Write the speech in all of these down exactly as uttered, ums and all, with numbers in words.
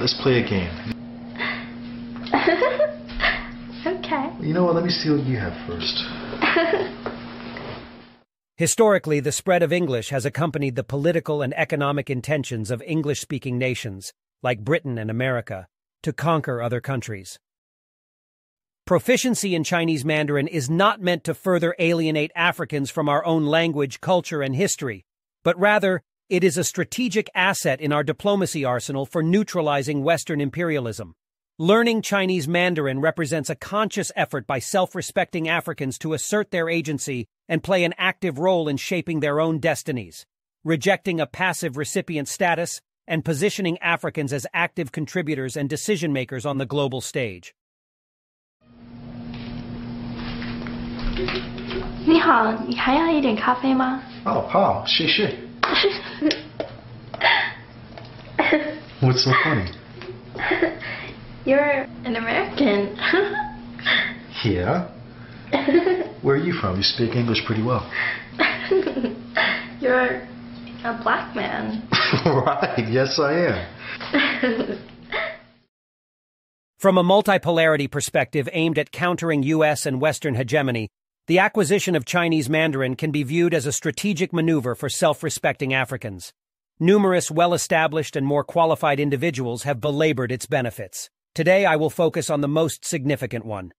Let's play a game. Okay. You know what? Let me see what you have first. Historically, the spread of English has accompanied the political and economic intentions of English-speaking nations, like Britain and America, to conquer other countries. Proficiency in Chinese Mandarin is not meant to further alienate Africans from our own language, culture, and history, but rather, it is a strategic asset in our diplomacy arsenal for neutralizing Western imperialism. Learning Chinese Mandarin represents a conscious effort by self-respecting Africans to assert their agency and play an active role in shaping their own destinies, rejecting a passive recipient status and positioning Africans as active contributors and decision-makers on the global stage. 你好，你还要一点咖啡吗？哦，好，谢谢。What's so funny? You're an American. Yeah. Where are you from? You speak English pretty well. You're a black man. Right. Yes, I am. From a multipolarity perspective aimed at countering U S and Western hegemony, the acquisition of Chinese Mandarin can be viewed as a strategic maneuver for self-respecting Africans. Numerous well-established and more qualified individuals have belabored its benefits. Today I will focus on the most significant one.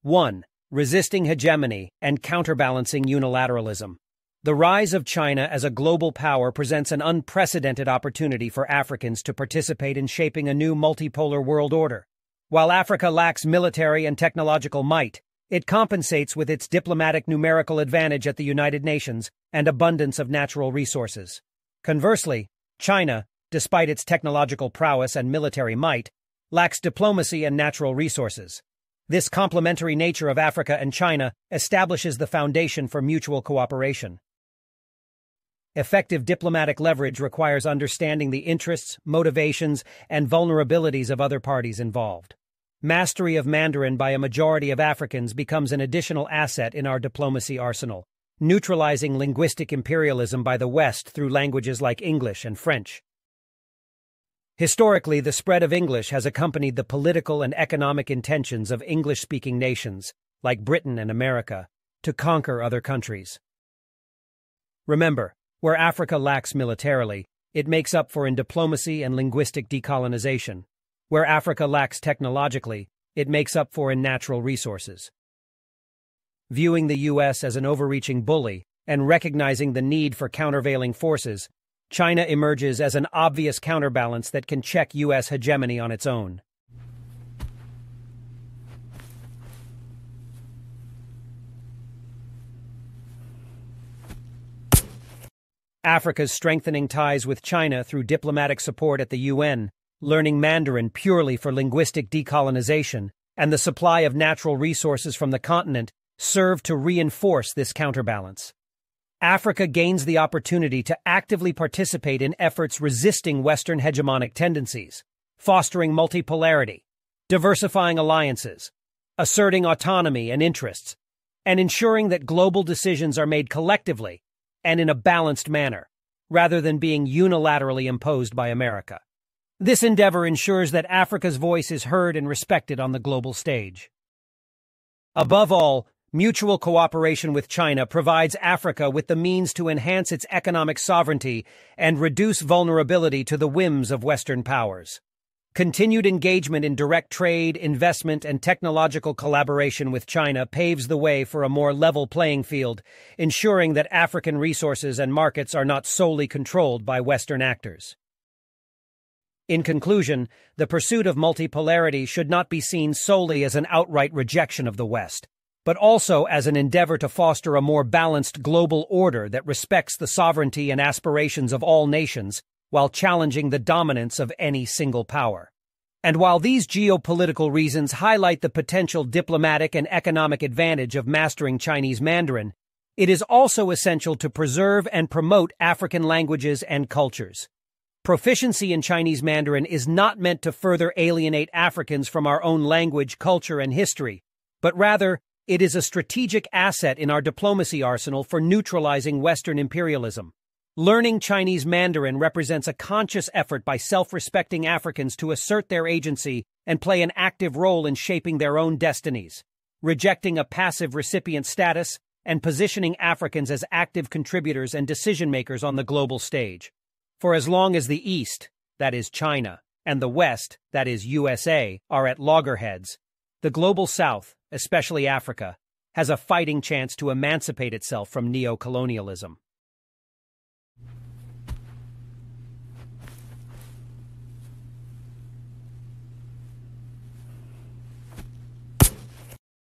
one. Resisting hegemony and counterbalancing unilateralism. The rise of China as a global power presents an unprecedented opportunity for Africans to participate in shaping a new multipolar world order. While Africa lacks military and technological might, it compensates with its diplomatic numerical advantage at the United Nations and abundance of natural resources. Conversely, China, despite its technological prowess and military might, lacks diplomacy and natural resources. This complementary nature of Africa and China establishes the foundation for mutual cooperation. Effective diplomatic leverage requires understanding the interests, motivations, and vulnerabilities of other parties involved. Mastery of Mandarin by a majority of Africans becomes an additional asset in our diplomacy arsenal, neutralizing linguistic imperialism by the West through languages like English and French. Historically, the spread of English has accompanied the political and economic intentions of English-speaking nations, like Britain and America, to conquer other countries. Remember, where Africa lacks militarily, it makes up for in diplomacy and linguistic decolonization. Where Africa lacks technologically, it makes up for in natural resources. Viewing the U S as an overreaching bully and recognizing the need for countervailing forces, China emerges as an obvious counterbalance that can check U S hegemony on its own. Africa's strengthening ties with China through diplomatic support at the U N, learning Mandarin purely for linguistic decolonization, and the supply of natural resources from the continent serve to reinforce this counterbalance. Africa gains the opportunity to actively participate in efforts resisting Western hegemonic tendencies, fostering multipolarity, diversifying alliances, asserting autonomy and interests, and ensuring that global decisions are made collectively and in a balanced manner, rather than being unilaterally imposed by America. This endeavor ensures that Africa's voice is heard and respected on the global stage. Above all, mutual cooperation with China provides Africa with the means to enhance its economic sovereignty and reduce vulnerability to the whims of Western powers. Continued engagement in direct trade, investment, and technological collaboration with China paves the way for a more level playing field, ensuring that African resources and markets are not solely controlled by Western actors. In conclusion, the pursuit of multipolarity should not be seen solely as an outright rejection of the West, but also as an endeavor to foster a more balanced global order that respects the sovereignty and aspirations of all nations while challenging the dominance of any single power. And while these geopolitical reasons highlight the potential diplomatic and economic advantage of mastering Chinese Mandarin, it is also essential to preserve and promote African languages and cultures. Proficiency in Chinese Mandarin is not meant to further alienate Africans from our own language, culture, and history, but rather, it is a strategic asset in our diplomacy arsenal for neutralizing Western imperialism. Learning Chinese Mandarin represents a conscious effort by self-respecting Africans to assert their agency and play an active role in shaping their own destinies, rejecting a passive recipient status and positioning Africans as active contributors and decision-makers on the global stage. For as long as the East, that is China, and the West, that is U S A, are at loggerheads, the global South, especially Africa, has a fighting chance to emancipate itself from neocolonialism.